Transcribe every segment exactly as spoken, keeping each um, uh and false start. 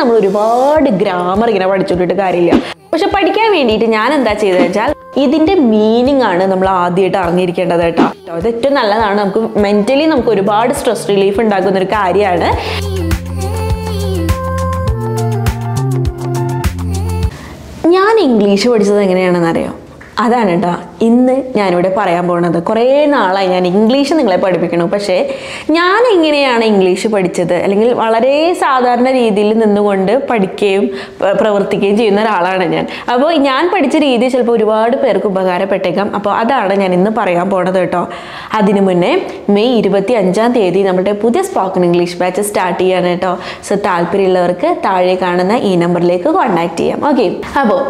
നമ്മൾ ഒരുപാട് ഗ്രാമർ ഇങ്ങനെ പഠിച്ചുകൊണ്ടിട്ട് കാര്യമില്ല. പക്ഷെ പഠിക്കാൻ വേണ്ടിയിട്ട് ഞാൻ എന്താ ചെയ്തതെന്ന് വെച്ചാൽ ഇതിന്റെ മീനിങ് ആണ് നമ്മൾ ആദ്യമായിട്ട് അറിഞ്ഞിരിക്കേണ്ടത് കേട്ടോ. അത് ഏറ്റവും നല്ലതാണ്, നമുക്ക് മെന്റലി നമുക്ക് ഒരുപാട് സ്ട്രെസ് റിലീഫ് ഉണ്ടാക്കുന്ന ഒരു കാര്യമാണ്. ഞാൻ ഇംഗ്ലീഷ് പഠിച്ചത് എങ്ങനെയാണെന്ന് അറിയാം, അതാണ് കേട്ടോ ഇന്ന് ഞാനിവിടെ പറയാൻ പോകുന്നത്. കുറേ നാളായി ഞാൻ ഇംഗ്ലീഷ് നിങ്ങളെ പഠിപ്പിക്കണം, പക്ഷേ ഞാൻ എങ്ങനെയാണ് ഇംഗ്ലീഷ് പഠിച്ചത്, അല്ലെങ്കിൽ വളരെ സാധാരണ രീതിയിൽ നിന്നുകൊണ്ട് പഠിക്കുകയും പ്രവർത്തിക്കുകയും ചെയ്യുന്ന ഒരാളാണ് ഞാൻ. അപ്പോൾ ഞാൻ പഠിച്ച രീതി ചിലപ്പോൾ ഒരുപാട് പേർക്ക് ഉപകാരപ്പെട്ടേക്കാം. അപ്പോൾ അതാണ് ഞാൻ ഇന്ന് പറയാൻ പോണത് കേട്ടോ. അതിനു മുന്നേ മെയ് ഇരുപത്തി അഞ്ചാം തീയതി നമ്മുടെ പുതിയ സ്പോക്കൺ ഇംഗ്ലീഷ് ബാച്ച് സ്റ്റാർട്ട് ചെയ്യാണ് കേട്ടോ. സോ താല്പര്യമുള്ളവർക്ക് താഴെ കാണുന്ന ഈ നമ്പറിലേക്ക് കോൺടാക്റ്റ് ചെയ്യാം. ഓക്കെ, അപ്പോൾ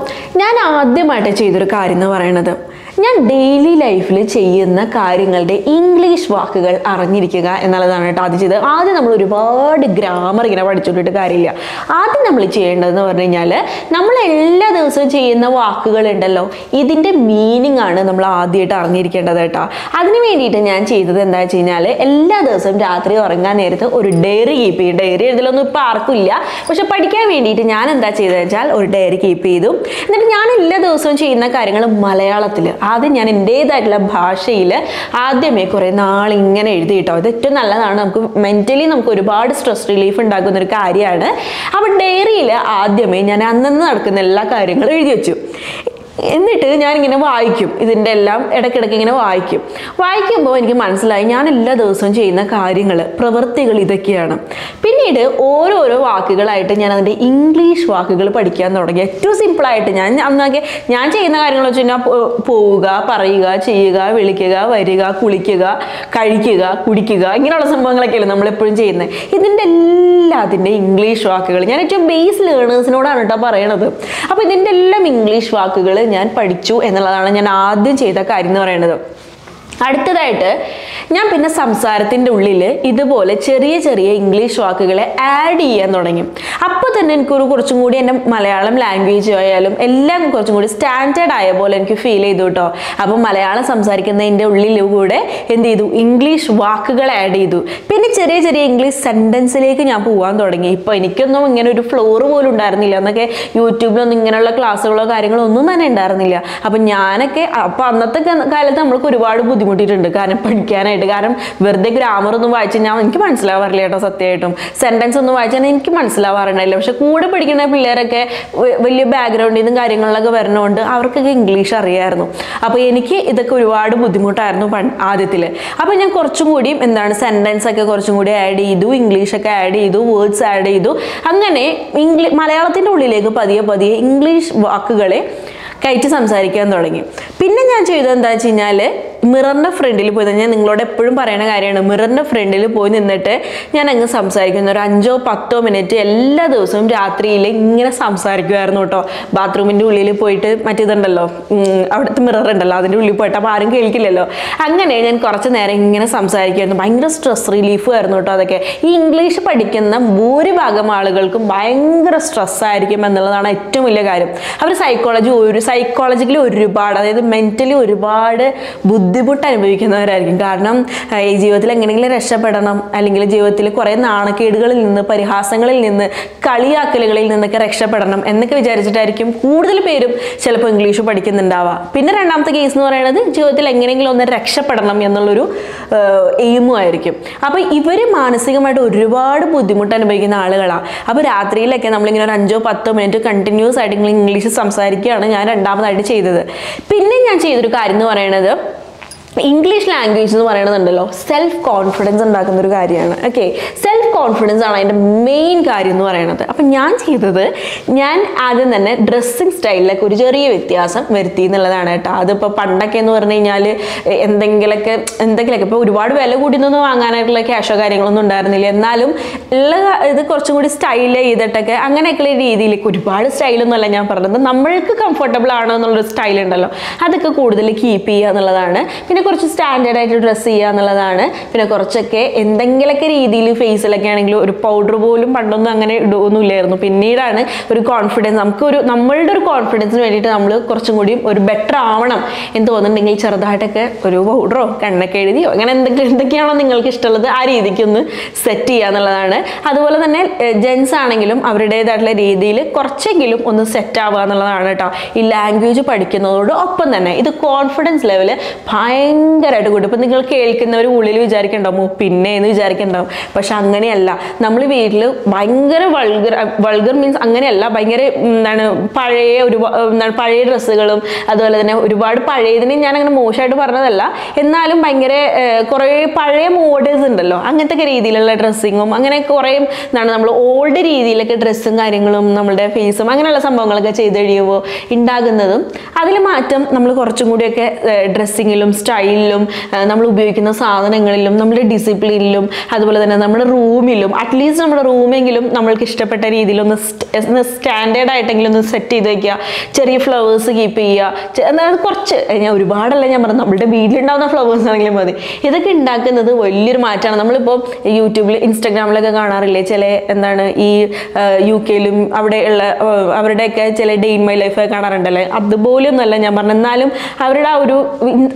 ഞാൻ ആദ്യമായിട്ട് ചെയ്തൊരു കാര്യം എന്ന് പറയണത്, ഞാൻ ഡെയിലി ലൈഫിൽ ചെയ്യുന്ന കാര്യങ്ങളുടെ ഇംഗ്ലീഷ് വാക്കുകൾ അറിഞ്ഞിരിക്കുക എന്നുള്ളതാണ് കേട്ടോ ആദ്യം ചെയ്തത്. ആദ്യം നമ്മൾ ഒരുപാട് ഗ്രാമർ ഇങ്ങനെ പഠിച്ചുകൊണ്ടിട്ട് കാര്യമില്ല. ആദ്യം നമ്മൾ ചെയ്യേണ്ടതെന്ന് പറഞ്ഞു കഴിഞ്ഞാൽ നമ്മൾ എല്ലാ ദിവസവും ചെയ്യുന്ന വാക്കുകളുണ്ടല്ലോ, ഇതിൻ്റെ മീനിങ് ആണ് നമ്മൾ ആദ്യമായിട്ട് അറിഞ്ഞിരിക്കേണ്ടത് കേട്ടോ. അതിന് വേണ്ടിയിട്ട് ഞാൻ ചെയ്തത് എന്താ വെച്ച് കഴിഞ്ഞാൽ, എല്ലാ ദിവസവും രാത്രി ഉറങ്ങാൻ നേരത്ത് ഒരു ഡയറി കീപ്പ് ചെയ്യും. ഡയറി എഴുതലൊന്നും ഇപ്പോൾ ആർക്കില്ല, പക്ഷെ പഠിക്കാൻ വേണ്ടിയിട്ട് ഞാൻ എന്താ ചെയ്തതെന്ന് വെച്ചാൽ ഒരു ഡയറി കീപ്പ് ചെയ്തു. എന്നിട്ട് ഞാൻ എല്ലാ ദിവസവും ചെയ്യുന്ന കാര്യങ്ങൾ മലയാളത്തിൽ ആദ്യം ഞാൻ എൻ്റേതായിട്ടുള്ള ഭാഷയിൽ ആദ്യമേ കുറേ നാളിങ്ങനെ എഴുതിയിട്ടോ. ഇത് ഏറ്റവും നല്ലതാണ്, നമുക്ക് മെൻ്റലി നമുക്ക് ഒരുപാട് സ്ട്രെസ് റിലീഫ് ഉണ്ടാക്കുന്നൊരു കാര്യമാണ്. അപ്പോൾ ഡയറിയിൽ ആദ്യമേ ഞാൻ അന്നന്ന് നടക്കുന്ന എല്ലാ കാര്യങ്ങളും എഴുതി വെച്ചു. എന്നിട്ട് ഞാനിങ്ങനെ വായിക്കും, ഇതിൻ്റെ എല്ലാം ഇടയ്ക്കിടയ്ക്ക് ഇങ്ങനെ വായിക്കും. വായിക്കുമ്പോൾ എനിക്ക് മനസ്സിലായി ഞാൻ എല്ലാ ദിവസവും ചെയ്യുന്ന കാര്യങ്ങൾ, പ്രവൃത്തികൾ ഇതൊക്കെയാണ്. പിന്നീട് ഓരോരോ വാക്കുകളായിട്ട് ഞാൻ അതിൻ്റെ ഇംഗ്ലീഷ് വാക്കുകൾ പഠിക്കാൻ തുടങ്ങി. ഏറ്റവും സിമ്പിളായിട്ട് ഞാൻ അന്നൊക്കെ ഞാൻ ചെയ്യുന്ന കാര്യങ്ങൾ വെച്ച് കഴിഞ്ഞാൽ പോവുക, പറയുക, ചെയ്യുക, വിളിക്കുക, വരിക, കുളിക്കുക, കഴിക്കുക, കുടിക്കുക, ഇങ്ങനെയുള്ള സംഭവങ്ങളൊക്കെയല്ലേ നമ്മളെപ്പോഴും ചെയ്യുന്നത്. ഇതിൻ്റെ എല്ലാത്തിൻ്റെ ഇംഗ്ലീഷ് വാക്കുകൾ ഞാൻ ഏറ്റവും ബേസ് ലേണേഴ്സിനോടാണ് കേട്ടോ പറയണത്. അപ്പോൾ ഇതിൻ്റെ എല്ലാം ഇംഗ്ലീഷ് വാക്കുകൾ ഞാൻ പഠിച്ചു എന്നുള്ളതാണ് ഞാൻ ആദ്യം ചെയ്ത കാര്യം എന്ന് പറയുന്നത്. അടുത്തതായിട്ട് ഞാൻ പിന്നെ സംസാരത്തിൻ്റെ ഉള്ളിൽ ഇതുപോലെ ചെറിയ ചെറിയ ഇംഗ്ലീഷ് വാക്കുകളെ ആഡ് ചെയ്യാൻ തുടങ്ങി. അപ്പോൾ തന്നെ എനിക്കൊരു കുറച്ചും കൂടി എൻ്റെ മലയാളം ലാംഗ്വേജ് ആയാലും എല്ലാം കുറച്ചും കൂടി സ്റ്റാൻഡേർഡ് ആയ പോലെ എനിക്ക് ഫീൽ ചെയ്തു കേട്ടോ. അപ്പോൾ മലയാളം സംസാരിക്കുന്നതിൻ്റെ ഉള്ളിലൂടെ എന്ത് ചെയ്തു, ഇംഗ്ലീഷ് വാക്കുകൾ ആഡ് ചെയ്തു. പിന്നെ ചെറിയ ചെറിയ ഇംഗ്ലീഷ് സെൻറ്റൻസിലേക്ക് ഞാൻ പോകാൻ തുടങ്ങി. ഇപ്പോൾ എനിക്കൊന്നും ഇങ്ങനെ ഒരു ഫ്ലോർ പോലും ഉണ്ടായിരുന്നില്ല, എന്നൊക്കെ യൂട്യൂബിലൊന്നും ഇങ്ങനെയുള്ള ക്ലാസ്സുകളോ കാര്യങ്ങളോ ഒന്നും തന്നെ ഉണ്ടായിരുന്നില്ല. അപ്പം ഞാനൊക്കെ അപ്പോൾ അന്നത്തെ കാലത്ത് നമ്മൾക്ക് ഒരുപാട് ബുദ്ധിമുട്ടിയിട്ടുണ്ട് കാരണം പഠിക്കാനായിട്ട്. കാരണം വെറുതെ ഗ്രാമർ ഒന്നും വായിച്ച് ഞാൻ എനിക്ക് മനസ്സിലാവാറില്ല കേട്ടോ, സത്യമായിട്ടും സെൻറ്റൻസ് ഒന്നും വായിച്ചാൽ എനിക്ക് മനസ്സിലാവാറുണ്ടായില്ല. പക്ഷെ കൂടെ പഠിക്കുന്ന പിള്ളേരൊക്കെ വലിയ ബാക്ക്ഗ്രൗണ്ടിൽ നിന്നും കാര്യങ്ങളിലൊക്കെ വരണോണ്ട് അവർക്കൊക്കെ ഇംഗ്ലീഷ് അറിയാമായിരുന്നു. അപ്പോൾ എനിക്ക് ഇതൊക്കെ ഒരുപാട് ബുദ്ധിമുട്ടായിരുന്നു ആദ്യത്തിൽ. അപ്പോൾ ഞാൻ കുറച്ചും കൂടി എന്താണ് സെൻറ്റൻസൊക്കെ കുറച്ചും കൂടി ആഡ് ചെയ്തു, ഇംഗ്ലീഷൊക്കെ ആഡ് ചെയ്തു, വേർഡ്സ് ആഡ് ചെയ്തു. അങ്ങനെ ഇംഗ്ലീഷ് മലയാളത്തിൻ്റെ ഉള്ളിലേക്ക് പതിയെ പതിയെ ഇംഗ്ലീഷ് വാക്കുകളെ കയറ്റി സംസാരിക്കാൻ തുടങ്ങി. പിന്നെ ഞാൻ ചെയ്തത് എന്താ വെച്ച് കഴിഞ്ഞാൽ, മിററിൻ്റെ ഫ്രണ്ടിൽ പോയി, ഞാൻ നിങ്ങളോട് എപ്പോഴും പറയുന്ന കാര്യമാണ്, മിററിൻ്റെ ഫ്രണ്ടിൽ പോയി നിന്നിട്ട് ഞാൻ അങ്ങ് സംസാരിക്കുന്ന ഒരു അഞ്ചോ പത്തോ മിനിറ്റ് എല്ലാ ദിവസവും രാത്രിയിൽ ഇങ്ങനെ സംസാരിക്കുമായിരുന്നു കേട്ടോ. ബാത്റൂമിൻ്റെ ഉള്ളിൽ പോയിട്ട് മറ്റേതുണ്ടല്ലോ, അവിടുത്തെ മിററുണ്ടല്ലോ, അതിൻ്റെ ഉള്ളിൽ പോയിട്ട് അപ്പോൾ ആരും കേൾക്കില്ലല്ലോ. അങ്ങനെ ഞാൻ കുറച്ച് നേരം ഇങ്ങനെ സംസാരിക്കുമായിരുന്നു. ഭയങ്കര സ്ട്രെസ് റിലീഫ് ആയിരുന്നു കേട്ടോ അതൊക്കെ. ഈ ഇംഗ്ലീഷ് പഠിക്കുന്ന ഭൂരിഭാഗം ആളുകൾക്കും ഭയങ്കര സ്ട്രെസ്സായിരിക്കും എന്നുള്ളതാണ് ഏറ്റവും വലിയ കാര്യം. അവർ സൈക്കോളജി ഒരു സൈക്കോളജിക്കലി ഒരുപാട്, അതായത് മെൻ്റലി ഒരുപാട് ബുദ്ധിമുട്ട് അനുഭവിക്കുന്നവരായിരിക്കും. കാരണം ജീവിതത്തിൽ എങ്ങനെയെങ്കിലും രക്ഷപ്പെടണം, അല്ലെങ്കിൽ ജീവിതത്തിൽ കുറേ നാണക്കേടുകളിൽ നിന്ന്, പരിഹാസങ്ങളിൽ നിന്ന്, കളിയാക്കലുകളിൽ നിന്നൊക്കെ രക്ഷപ്പെടണം എന്നൊക്കെ വിചാരിച്ചിട്ടായിരിക്കും കൂടുതൽ പേരും ചിലപ്പോൾ ഇംഗ്ലീഷ് പഠിക്കുന്നുണ്ടാവുക. പിന്നെ രണ്ടാമത്തെ കേസ് എന്ന് പറയുന്നത് ജീവിതത്തിൽ എങ്ങനെയെങ്കിലും ഒന്ന് രക്ഷപ്പെടണം എന്നുള്ളൊരു എയിമും ആയിരിക്കും. അപ്പോൾ ഇവർ മാനസികമായിട്ട് ഒരുപാട് ബുദ്ധിമുട്ട് അനുഭവിക്കുന്ന ആളുകളാണ്. അപ്പോൾ രാത്രിയിലൊക്കെ നമ്മളിങ്ങനെ ഒരു അഞ്ചോ പത്തോ മിനിറ്റ് കണ്ടിന്യൂസ് ആയിട്ട് ഇങ്ങനെ ഇംഗ്ലീഷ് സംസാരിക്കുകയാണ് ഞാൻ രണ്ടാമതായിട്ട് ചെയ്തത്. പിന്നെ ഞാൻ ചെയ്തൊരു കാര്യം എന്ന് പറയുന്നത്, ഇംഗ്ലീഷ് ലാംഗ്വേജ് എന്ന് പറയണതുണ്ടല്ലോ, സെൽഫ് കോൺഫിഡൻസ് ഉണ്ടാക്കുന്ന ഒരു കാര്യമാണ്. ഓക്കെ, സെൽഫ് കോൺഫിഡൻസ് ആണ് അതിൻ്റെ മെയിൻ കാര്യം എന്ന് പറയണത്. അപ്പം ഞാൻ ചെയ്തത്, ഞാൻ ആദ്യം തന്നെ ഡ്രസ്സിങ് സ്റ്റൈലിലൊക്കെ ഒരു ചെറിയ വ്യത്യാസം വരുത്തി എന്നുള്ളതാണ് കേട്ടോ. അതിപ്പോൾ പണ്ടൊക്കെ എന്ന് പറഞ്ഞു കഴിഞ്ഞാൽ എന്തെങ്കിലുമൊക്കെ എന്തെങ്കിലുമൊക്കെ ഇപ്പോൾ ഒരുപാട് വില കൂടിയൊന്നും വാങ്ങാനായിട്ടുള്ള ക്യാഷോ കാര്യങ്ങളൊന്നും ഉണ്ടായിരുന്നില്ല. എന്നാലും എല്ലാ ഇത് കുറച്ചും കൂടി സ്റ്റൈൽ ചെയ്തിട്ടൊക്കെ അങ്ങനെയൊക്കെയുള്ള രീതിയിലേക്ക്, ഒരുപാട് സ്റ്റൈലൊന്നുമല്ല ഞാൻ പറഞ്ഞത്, നമ്മൾക്ക് കംഫർട്ടബിൾ ആണോ എന്നുള്ളൊരു സ്റ്റൈലുണ്ടല്ലോ അതൊക്കെ കൂടുതൽ കീപ്പ് ചെയ്യുക എന്നുള്ളതാണ്. പിന്നെ കുറച്ച് സ്റ്റാൻഡേർഡ് ആയിട്ട് ഡ്രസ് ചെയ്യുക എന്നുള്ളതാണ്. പിന്നെ കുറച്ചൊക്കെ എന്തെങ്കിലൊക്കെ രീതിയിൽ ഫേസിലൊക്കെ ആണെങ്കിൽ ഒരു പൗഡർ പോലും പണ്ടൊന്നും അങ്ങനെ ഇടുന്നില്ലായിരുന്നു. പിന്നീടാണ് ഒരു കോൺഫിഡൻസ് നമുക്ക് ഒരു നമ്മളുടെ ഒരു കോൺഫിഡൻസിന് വേണ്ടിയിട്ട് നമ്മൾ കുറച്ചും കൂടി ഒരു ബെറ്റർ ആവണം എന്ന് തോന്നുന്നുണ്ടെങ്കിൽ ചെറുതായിട്ടൊക്കെ ഒരു പൗഡറോ കണ്ണൊക്കെ എഴുതിയോ അങ്ങനെ എന്തൊക്കെ എന്തൊക്കെയാണോ നിങ്ങൾക്ക് ഇഷ്ടമുള്ളത് ആ രീതിക്കൊന്ന് സെറ്റ് ചെയ്യുക എന്നുള്ളതാണ്. അതുപോലെ തന്നെ ജെൻസ് ആണെങ്കിലും അവരുടേതായിട്ടുള്ള രീതിയിൽ കുറച്ചെങ്കിലും ഒന്ന് സെറ്റ് ആവുക എന്നുള്ളതാണ് കേട്ടോ. ഈ ലാംഗ്വേജ് പഠിക്കുന്നതോട് ഒപ്പം തന്നെ ഇത് കോൺഫിഡൻസ് ലെവല് ഭയങ്കരമായിട്ട് കൂടും. ഇപ്പം നിങ്ങൾ കേൾക്കുന്നവർ ഉള്ളിൽ വിചാരിക്കണ്ടാവും പിന്നെ എന്ന് വിചാരിക്കണ്ടാവും, പക്ഷെ അങ്ങനെയല്ല. നമ്മൾ വീട്ടിൽ ഭയങ്കര വൾഗർ വൾഗർ മീൻസ് അങ്ങനെയല്ല, ഭയങ്കര എന്താണ് പഴയ ഒരു എന്താണ് പഴയ ഡ്രസ്സുകളും അതുപോലെ തന്നെ ഒരുപാട് പഴയതിനെ ഞാൻ അങ്ങനെ മോശമായിട്ട് പറഞ്ഞതല്ല, എന്നാലും ഭയങ്കര കുറേ പഴയ മോഡേഴ്സ് ഉണ്ടല്ലോ അങ്ങനത്തെ രീതിയിലുള്ള ഡ്രസ്സിങ്ങും അങ്ങനെ കുറേ എന്താണ് നമ്മൾ ഓൾഡ് രീതിയിലൊക്കെ ഡ്രസ്സും കാര്യങ്ങളും നമ്മുടെ ഫേസും അങ്ങനെയുള്ള സംഭവങ്ങളൊക്കെ ചെയ്ത് കഴിയുമ്പോൾ ഉണ്ടാകുന്നതും അതിൽ മാറ്റം നമ്മൾ കുറച്ചും കൂടിയൊക്കെ ഡ്രസ്സിങ്ങിലും സ്റ്റൈലിലും നമ്മൾ ഉപയോഗിക്കുന്ന സാധനങ്ങളിലും നമ്മുടെ ഡിസിപ്ലിനിലും അതുപോലെ തന്നെ നമ്മുടെ റൂമിലും അറ്റ്ലീസ്റ്റ് നമ്മുടെ റൂമെങ്കിലും നമ്മൾക്ക് ഇഷ്ടപ്പെട്ട രീതിയിലൊന്ന് സ്റ്റാൻഡേർഡ് ആയിട്ടെങ്കിലും ഒന്ന് സെറ്റ് ചെയ്ത് വയ്ക്കുക. ചെറിയ ഫ്ലവേഴ്സ് കീപ്പ് ചെയ്യുക, എന്നാൽ കുറച്ച് ഞാൻ ഒരുപാടല്ല ഞാൻ പറഞ്ഞു നമ്മുടെ വീട്ടിലുണ്ടാകുന്ന ഫ്ലവേഴ്സ് ആണെങ്കിലും മതി. ഇതൊക്കെ ഉണ്ടാക്കുന്നത് വലിയൊരു മാറ്റമാണ്. നമ്മളിപ്പോൾ യൂട്യൂബിൽ ഇൻസ്റ്റാഗ്രാമിലൊക്കെ കാണാറില്ലേ ചില എന്താണ് ഈ യു കെയിലും അവിടെ ഉള്ള അവരുടെയൊക്കെ ചില ഡേ ഇൻ മൈ ലൈഫ് കാണാറുണ്ടല്ലേ, അതുപോലെയൊന്നുമല്ല ഞാൻ പറഞ്ഞു. എന്നാലും അവരുടെ ആ ഒരു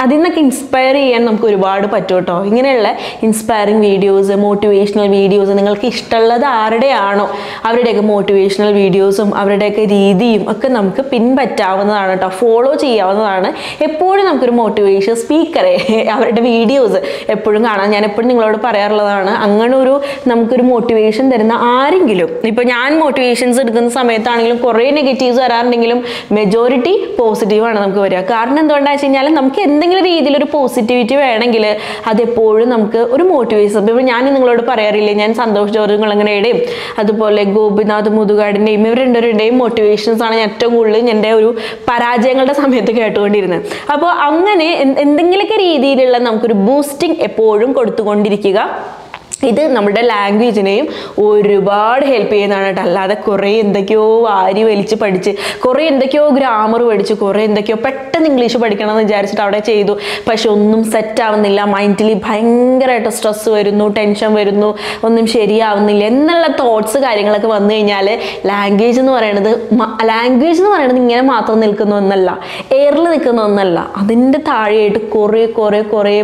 അതിൽ നിന്നൊക്കെ ഇൻസ്പയർ ചെയ്യാൻ നമുക്ക് ഒരുപാട് പറ്റും കേട്ടോ. ഇങ്ങനെയുള്ള ഇൻസ്പയറിങ് വീഡിയോസ് മോട്ടിവേഷണൽ വീഡിയോസ് നിങ്ങൾക്ക് ഇഷ്ടമുള്ളത് ആരുടെയാണോ അവരുടെയൊക്കെ മോട്ടിവേഷണൽ വീഡിയോസും അവരുടെയൊക്കെ രീതിയും ഒക്കെ നമുക്ക് പിൻപറ്റാവുന്നതാണ് കേട്ടോ, ഫോളോ ചെയ്യാവുന്നതാണ്. എപ്പോഴും നമുക്കൊരു മോട്ടിവേഷൻ സ്പീക്കറെ അവരുടെ വീഡിയോസ് എപ്പോഴും കാണാം. ഞാൻ എപ്പോഴും നിങ്ങളോട് പറയാറുള്ളതാണ് അങ്ങനെ ഒരു നമുക്കൊരു മോട്ടിവേഷൻ തരുന്ന ആരെങ്കിലും ഇപ്പോൾ ഞാൻ മോട്ടിവേഷൻസ് എടുക്കുന്ന സമയത്താണെങ്കിലും കുറേ നെഗറ്റീവ്സ് വരാറുണ്ടെങ്കിലും മെജോറിറ്റി പോസിറ്റീവാണ് നമുക്ക് വരിക. കാരണം എന്തുകൊണ്ടാണെന്ന് വെച്ച് കഴിഞ്ഞാൽ നമുക്ക് എന്തെങ്കിലും രീതിയിലൊരു പോസിറ്റിവിറ്റി വേണമെങ്കിൽ അതെപ്പോഴും നമുക്ക് ഒരു മോട്ടിവേഷൻ. ഇപ്പോൾ ഞാൻ നിങ്ങളോട് പറയാറില്ലേ ഞാൻ സന്തോഷ് ജോർജ് കുളങ്ങരയുടെയും അതുപോലെ ഗോപിനാഥ് മുതുകാടിൻ്റെയും ഇവർ രണ്ടുപേരുടെയും മോട്ടിവേഷൻസാണ് ഞാൻ ഏറ്റവും കൂടുതൽ എൻ്റെ ഒരു പരാജയങ്ങളുടെ സമയത്ത് കേട്ടുകൊണ്ടിരുന്നത്. അപ്പോൾ അങ്ങനെ എന്തെങ്കിലുമൊക്കെ രീതിയിലുള്ള നമുക്കൊരു ബൂസ്റ്റിംഗ് എപ്പോഴും കൊടുത്തുകൊണ്ടിരിക്കുക. ഇത് നമ്മുടെ ലാംഗ്വേജിനെയും ഒരുപാട് ഹെൽപ്പ് ചെയ്യുന്നതാണ് കേട്ടോ. അല്ലാതെ കുറേ എന്തൊക്കെയോ വാരി വലിച്ച് പഠിച്ച് കുറേ എന്തൊക്കെയോ ഗ്രാമർ പഠിച്ച് കുറേ എന്തൊക്കെയോ പെട്ടെന്ന് ഇംഗ്ലീഷ് പഠിക്കണമെന്ന് വിചാരിച്ചിട്ട് അവിടെ ചെയ്തു, പക്ഷെ ഒന്നും സെറ്റാവുന്നില്ല, മൈൻഡിൽ ഭയങ്കരമായിട്ട് സ്ട്രെസ്സ് വരുന്നു, ടെൻഷൻ വരുന്നു, ഒന്നും ശരിയാവുന്നില്ല എന്നുള്ള തോട്ട്സ് കാര്യങ്ങളൊക്കെ വന്നു കഴിഞ്ഞാൽ ലാംഗ്വേജ് എന്ന് പറയുന്നത് ലാംഗ്വേജ് എന്ന് പറയുന്നത് ഇങ്ങനെ മാത്രം നിൽക്കുന്ന ഒന്നല്ല, എയറിൽ നിൽക്കുന്ന ഒന്നല്ല. അതിൻ്റെ താഴെയായിട്ട് കുറേ കുറേ കുറേ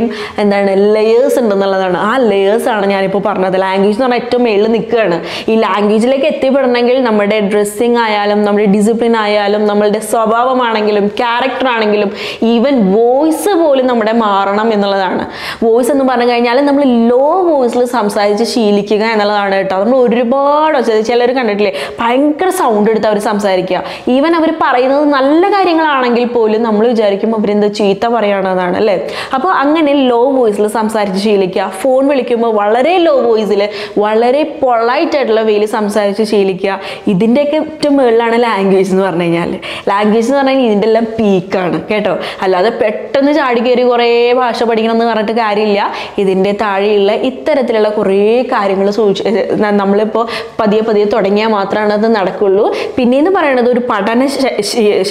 എന്താണ് ലെയേഴ്സ് ഉണ്ടെന്നുള്ളതാണ്. ആ ലെയേഴ്സാണ് ഞാൻ ഇപ്പോൾ പറഞ്ഞത്. ലാംഗ്വേജ് എന്ന് പറഞ്ഞാൽ ഏറ്റവും മേളിൽ നിൽക്കുകയാണ്. ഈ ലാംഗ്വേജിലേക്ക് എത്തിപ്പെടണമെങ്കിൽ നമ്മുടെ ഡ്രസ്സിങ് ആയാലും നമ്മുടെ ഡിസിപ്ലിൻ ആയാലും നമ്മളുടെ സ്വഭാവമാണെങ്കിലും ക്യാരക്ടർ ആണെങ്കിലും ഈവൻ വോയിസ് പോലും നമ്മുടെ മാറണം എന്നുള്ളതാണ്. വോയിസ് എന്ന് പറഞ്ഞു കഴിഞ്ഞാൽ നമ്മൾ ലോ വോയിസിൽ സംസാരിച്ച് ശീലിക്കുക എന്നുള്ളതാണ് കേട്ടോ. നമ്മൾ ഒരുപാട് ചിലർ കണ്ടിട്ടില്ലേ ഭയങ്കര സൗണ്ട് എടുത്ത് അവർ സംസാരിക്കുക. ഈവൻ അവർ പറയുന്നത് നല്ല കാര്യങ്ങളാണെങ്കിൽ പോലും നമ്മൾ വിചാരിക്കുമ്പോൾ അവരെന്ത് ചീത്ത പറയണതാണ് അല്ലേ. അപ്പോൾ അങ്ങനെ ലോ വോയിസിൽ സംസാരിച്ച് ശീലിക്കുക. ഫോൺ വിളിക്കുമ്പോൾ വളരെ ലോ വോയിസിൽ വളരെ പൊളൈറ്റ് ആയിട്ടുള്ള വേയിൽ സംസാരിച്ച് ശീലിക്കുക. ഇതിൻ്റെയൊക്കെ ഏറ്റവും മുകളിലാണ് ലാംഗ്വേജ് എന്ന് പറഞ്ഞു കഴിഞ്ഞാൽ. ലാംഗ്വേജ് എന്ന് പറഞ്ഞാൽ ഇതിൻ്റെ എല്ലാം പീക്കാണ് കേട്ടോ. അല്ലാതെ പെട്ടെന്ന് ചാടി കയറി കുറേ ഭാഷ പഠിക്കണം എന്ന് പറഞ്ഞിട്ട് കാര്യമില്ല. ഇതിൻ്റെ താഴെയുള്ള ഇത്തരത്തിലുള്ള കുറേ കാര്യങ്ങൾ സൂക്ഷിച്ച് നമ്മളിപ്പോൾ പതിയെ പതിയെ തുടങ്ങിയാൽ മാത്രമാണ് അത് നടക്കുള്ളൂ. പിന്നെയെന്ന് പറയണത് ഒരു പഠന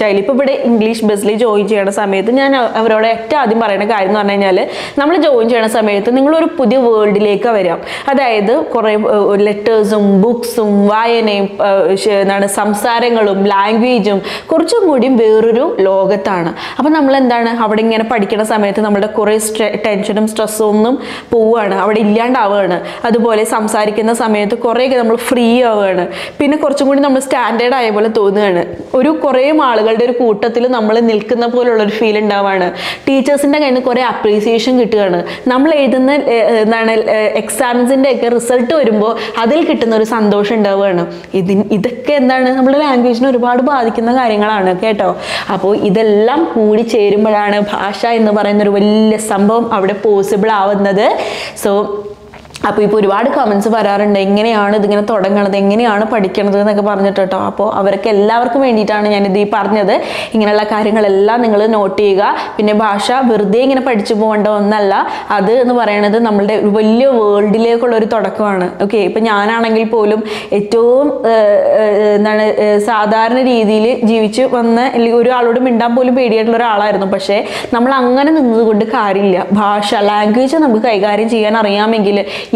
ശൈലി. ഇപ്പോൾ ഇവിടെ ഇംഗ്ലീഷ് ബസ്സിൽ ജോയിൻ ചെയ്യണ സമയത്ത് ഞാൻ അവരോട് ഏറ്റവും ആദ്യം പറയുന്ന കാര്യം എന്ന് പറഞ്ഞു കഴിഞ്ഞാൽ നമ്മൾ ജോയിൻ ചെയ്യണ സമയത്ത് നിങ്ങളൊരു പുതിയ വേൾഡിലേക്ക് വരും. അതായത് കുറേ ലെറ്റേഴ്സും ബുക്സും വായനയും എന്താണ് സംസാരങ്ങളും ലാംഗ്വേജും കുറച്ചും കൂടി വേറൊരു ലോകത്താണ്. അപ്പം നമ്മളെന്താണ് അവിടെ ഇങ്ങനെ പഠിക്കുന്ന സമയത്ത് നമ്മുടെ കുറേ ടെൻഷനും സ്ട്രെസ്സും ഒന്നും പോവുകയാണ്, അവിടെ ഇല്ലാണ്ടാവുകയാണ്. അതുപോലെ സംസാരിക്കുന്ന സമയത്ത് കുറേയൊക്കെ നമ്മൾ ഫ്രീ ആവുകയാണ്. പിന്നെ കുറച്ചും കൂടി നമ്മൾ സ്റ്റാൻഡേർഡ് ആയ പോലെ തോന്നുകയാണ്. ഒരു കുറേ ആളുകളുടെ ഒരു കൂട്ടത്തിൽ നമ്മൾ നിൽക്കുന്ന പോലുള്ളൊരു ഫീൽ ഉണ്ടാവുകയാണ്. ടീച്ചേഴ്സിൻ്റെ കയ്യിൽ നിന്ന് കുറേ അപ്രീസിയേഷൻ കിട്ടുകയാണ്. നമ്മൾ എഴുതുന്ന എന്താണ് എക്സാംസിൻ്റെ ഒക്കെ റിസൾട്ട് വരുമ്പോൾ അതിൽ കിട്ടുന്ന ഒരു സന്തോഷം ഉണ്ടാവുകയാണ്. ഇതി ഇതൊക്കെ എന്താണ് നമ്മുടെ ലാംഗ്വേജിനെ ഒരുപാട് ബാധിക്കുന്ന കാര്യങ്ങളാണ് കേട്ടോ. അപ്പോൾ ഇതെല്ലാം കൂടി ചേരുമ്പോഴാണ് ഭാഷ എന്ന് പറയുന്നൊരു വലിയ സംഭവം അവിടെ പോസിബിൾ ആവുന്നത്. സോ അപ്പോൾ ഇപ്പോൾ ഒരുപാട് കമന്റ്സ് വരാറുണ്ട് എങ്ങനെയാണ് ഇതിങ്ങനെ തുടങ്ങുന്നത് എങ്ങനെയാണ് പഠിക്കുന്നത് എന്നൊക്കെ പറഞ്ഞിട്ട് ട്ടോ അപ്പോൾ അവർക്ക് എല്ലാവർക്കും വേണ്ടിയിട്ടാണ് ഞാൻ ഇത് ഈ പറഞ്ഞത് ഇങ്ങനെയുള്ള കാര്യങ്ങളെല്ലാം നിങ്ങൾ നോട്ട് ചെയ്യുക പിന്നെ ഭാഷ വെറുതെ ഇങ്ങനെ പഠിച്ചു പോകണ്ട ഒന്നല്ല അത് എന്ന് പറയുന്നത് നമ്മുടെ ഒരു വലിയ വേൾഡിലേക്കുള്ള ഒരു തുടക്കമാണ് ഓക്കേ ഇപ്പോൾ ഞാനാണെങ്കിൽ പോലും ഏറ്റവും എന്താണ് സാധാരണ രീതിയിൽ ജീവിച്ചു വന്ന ഒരു ആളോട് മിണ്ടാൻ പോലും പേടിയായിട്ടുള്ള ഒരാളായിരുന്നു പക്ഷേ നമ്മൾ അങ്ങനെ നിന്നുകൊണ്ട് കാര്യമില്ല ഭാഷ ലാംഗ്വേജ് നമുക്ക് കൈകാര്യം ചെയ്യാൻ അറിയാമെങ്കിൽ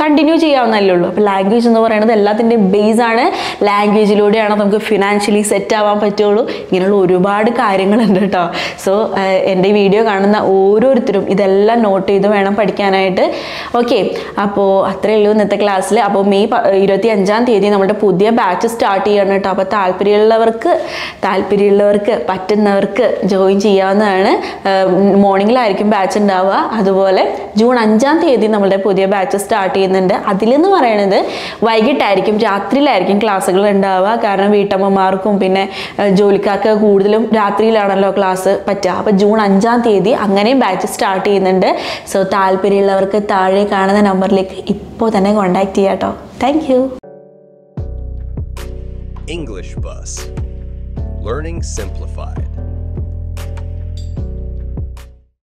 കണ്ടിന്യൂ ചെയ്യാവുന്നല്ലേ ഉള്ളൂ അപ്പോൾ ലാംഗ്വേജ് എന്ന് പറയുന്നത് എല്ലാത്തിൻ്റെയും ബേസ് ആണ് ലാംഗ്വേജിലൂടെയാണ് നമുക്ക് ഫിനാൻഷ്യലി സെറ്റ് ആവാൻ പറ്റുള്ളൂ ഇങ്ങനെയുള്ള ഒരുപാട് കാര്യങ്ങളുണ്ട് കേട്ടോ സോ എൻ്റെ വീഡിയോ കാണുന്ന ഓരോരുത്തരും ഇതെല്ലാം നോട്ട് ചെയ്ത് വേണം പഠിക്കാനായിട്ട് ഓക്കെ അപ്പോൾ അത്രയേ ഉള്ളൂ ഇന്നത്തെ ക്ലാസ്സിൽ അപ്പോൾ മെയ് ഇരുപത്തി അഞ്ചാം തീയതി നമ്മുടെ പുതിയ ബാച്ച് സ്റ്റാർട്ട് ചെയ്യണം കേട്ടോ അപ്പോൾ താല്പര്യമുള്ളവർക്ക് താല്പര്യമുള്ളവർക്ക് പറ്റുന്നവർക്ക് ജോയിൻ ചെയ്യാവുന്നതാണ് മോർണിംഗിലായിരിക്കും ബാച്ച് ഉണ്ടാവുക അതുപോലെ ജൂൺ അഞ്ചാം തീയതി നമ്മുടെ പുതിയ ബാച്ച് സ്റ്റാർട്ട് ചെയ്യുന്നുണ്ട് അതിലെന്ന് പറയുന്നത് വൈകിട്ടായിരിക്കും രാത്രിയിലായിരിക്കും ക്ലാസ്സുകൾ ഉണ്ടാവുക കാരണം വീട്ടമ്മമാർക്കും പിന്നെ ജോലിക്കാർക്ക് കൂടുതലും രാത്രിയിലാണല്ലോ ക്ലാസ് പറ്റുക അപ്പോൾ ജൂൺ അഞ്ചാം തീയതി അങ്ങനെയും ബാച്ച് സ്റ്റാർട്ട് ചെയ്യുന്നുണ്ട് സോ താല്പര്യമുള്ളവർക്ക് താഴെ കാണുന്ന നമ്പറിലേക്ക് ഇപ്പോൾ തന്നെ കോൺടാക്ട് ചെയ്യാം കേട്ടോ thank you English Bus Learning Simplified